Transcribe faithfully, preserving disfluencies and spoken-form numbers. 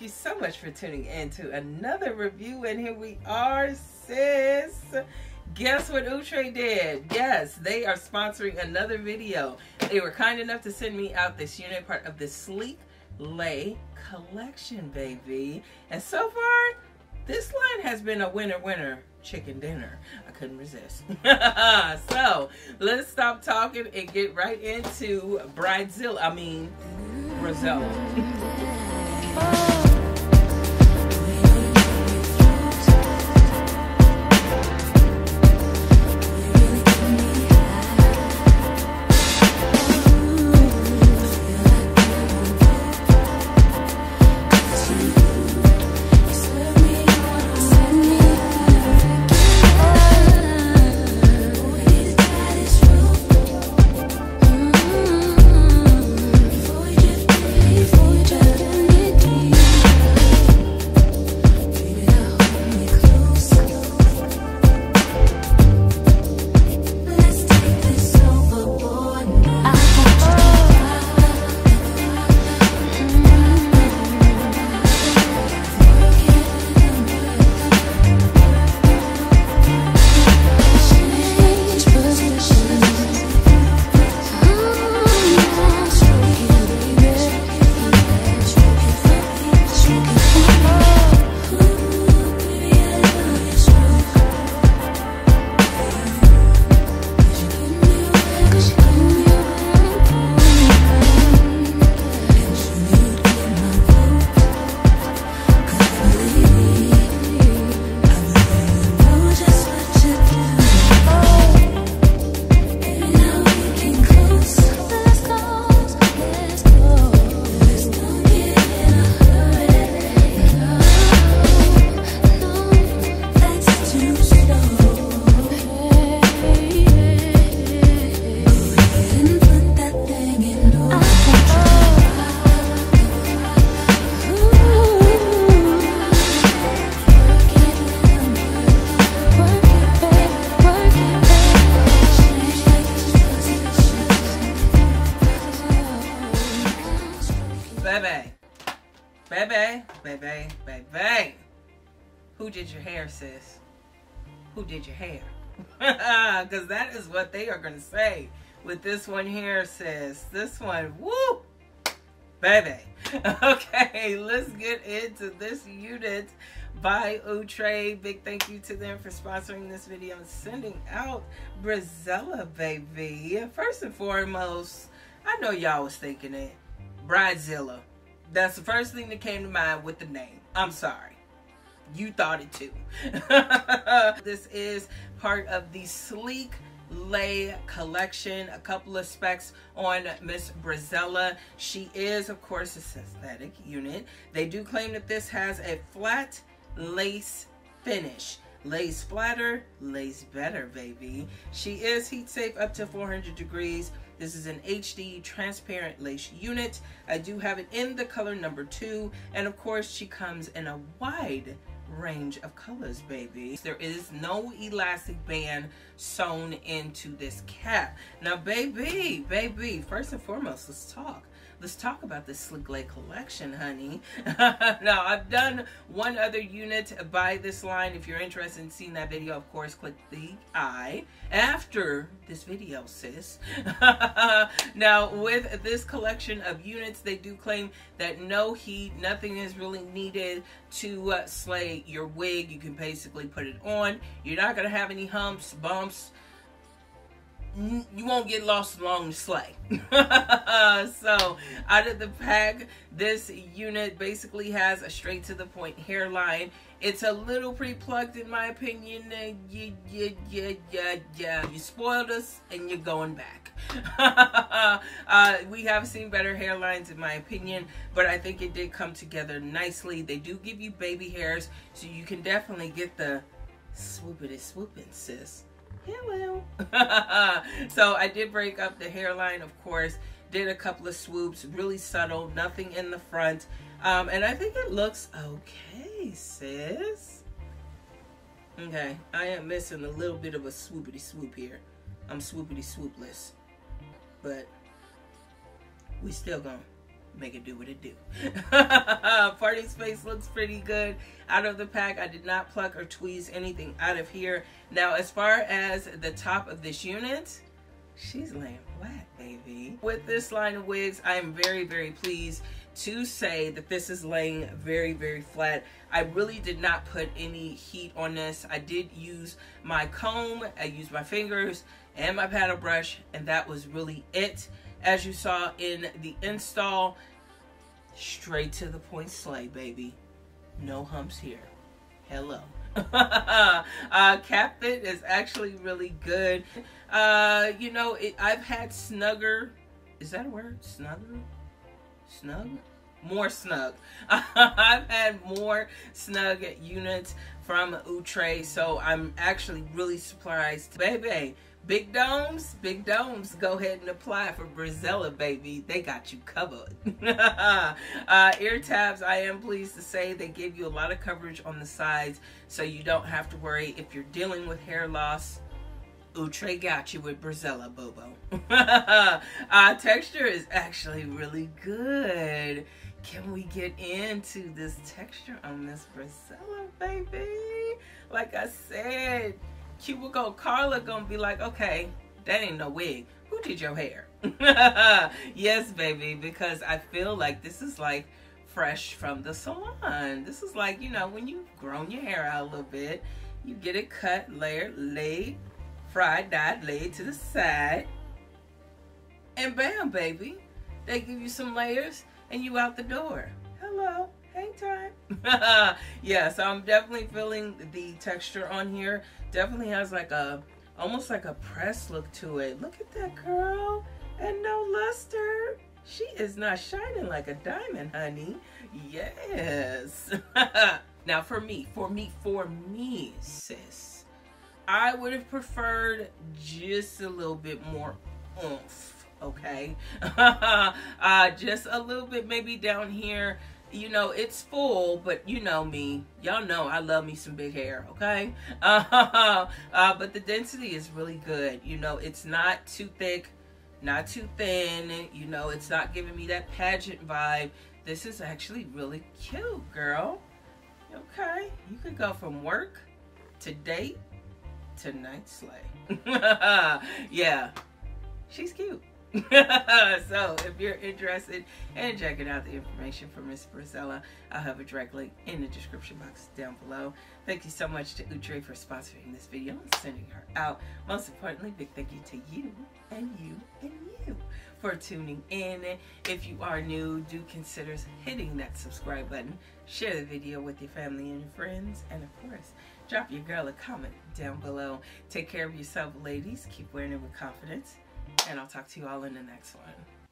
thank you so much for tuning in to another review. And here we are, sis. Guess what Outre did? Yes, they are sponsoring another video. They were kind enough to send me out this unit, part of the SleekLay collection, baby. And so far, this line has been a winner, winner, chicken dinner. I couldn't resist. So let's stop talking and get right into Brizella. I mean, Brizella. Baby, baby, baby, baby. Who did your hair, sis? Who did your hair? Because that is what they are going to say with this one here, sis. This one, woo, baby. Okay, let's get into this unit by Outre. Big thank you to them for sponsoring this video and sending out Brizella, baby. First and foremost, I know y'all was thinking it. Brizella. That's the first thing that came to mind with the name. I'm sorry. You thought it too. This is part of the SleekLay collection. A couple of specs on Miss Brizella. She is, of course, a synthetic unit. They do claim that this has a flat lace finish. Lace flatter, lace better, baby. She is heat safe up to four hundred degrees. This is an H D transparent lace unit. I do have it in the color number two. And of course, she comes in a wide range of colors, baby. There is no elastic band sewn into this cap. Now, baby, baby, first and foremost, let's talk. Let's talk about the SleekLay collection, honey. Now, I've done one other unit by this line. If you're interested in seeing that video, of course, click the I after this video, sis. Now, with this collection of units, they do claim that no heat, nothing is really needed to uh, slay your wig. You can basically put it on. You're not going to have any humps, bumps. You won't get lost along the sleigh. So out of the pack, this unit basically has a straight to the point hairline. It's a little pre-plugged in my opinion. Yeah, yeah, yeah, yeah, yeah. You spoiled us and you're going back. uh, we have seen better hairlines in my opinion, but I think it did come together nicely. They do give you baby hairs, so you can definitely get the swoopity swooping, sis. Hello. So I did break up the hairline, of course, did a couple of swoops, really subtle, nothing in the front. Um, and I think it looks okay, sis. Okay, I am missing a little bit of a swoopity swoop here. I'm swoopity swoopless, but we still gonna make it do what it do. Party space looks pretty good out of the pack. I did not pluck or tweeze anything out of here. Now, as far as the top of this unit, she's laying flat, baby. With this line of wigs, I am very, very pleased to say that this is laying very, very flat. I really did not put any heat on this. I did use my comb, I used my fingers and my paddle brush, and that was really it. As you saw in the install, straight to the point slay, baby. No humps here. Hello. uh, Cap fit is actually really good. Uh, you know, it, I've had snugger, is that a word? Snugger? Snug? More snug. I've had more snug units from Outre, so I'm actually really surprised. Baby, big domes, big domes, go ahead and apply for Brizella, baby. They got you covered. uh, ear tabs, I am pleased to say they give you a lot of coverage on the sides, so you don't have to worry if you're dealing with hair loss. Outre got you with Brizella, Bobo. uh, texture is actually really good. Can we get into this texture on this Brizella, baby? Like I said, Cubicle Carla gonna be like, okay, that ain't no wig. Who did your hair? Yes, baby, because I feel like this is like fresh from the salon. This is like, you know, when you've grown your hair out a little bit, you get it cut, layered, laid, fried, dyed, laid to the side, and bam, baby, they give you some layers and you out the door. Hello, hang time. Yeah, so I'm definitely feeling the texture on here. Definitely has like a, almost like a press look to it. Look at that girl, and no luster. She is not shining like a diamond, honey. Yes. Now for me, for me, for me, sis, I would have preferred just a little bit more oomph, okay? uh, just a little bit, maybe down here. You know, it's full, but you know me. Y'all know I love me some big hair, okay? Uh, uh, but the density is really good. You know, it's not too thick, not too thin. You know, it's not giving me that pageant vibe. This is actually really cute, girl. Okay, you could go from work to date. Tonight's slay. Yeah, she's cute. So if you're interested in checking out the information for Miss Brizella, I'll have a direct link in the description box down below. Thank you so much to Outre for sponsoring this video and sending her out. Most importantly, big thank you to you and you and you for tuning in. If you are new, do consider hitting that subscribe button. Share the video with your family and your friends. And of course, drop your girl a comment down below. Take care of yourself, ladies. Keep wearing it with confidence. And I'll talk to you all in the next one.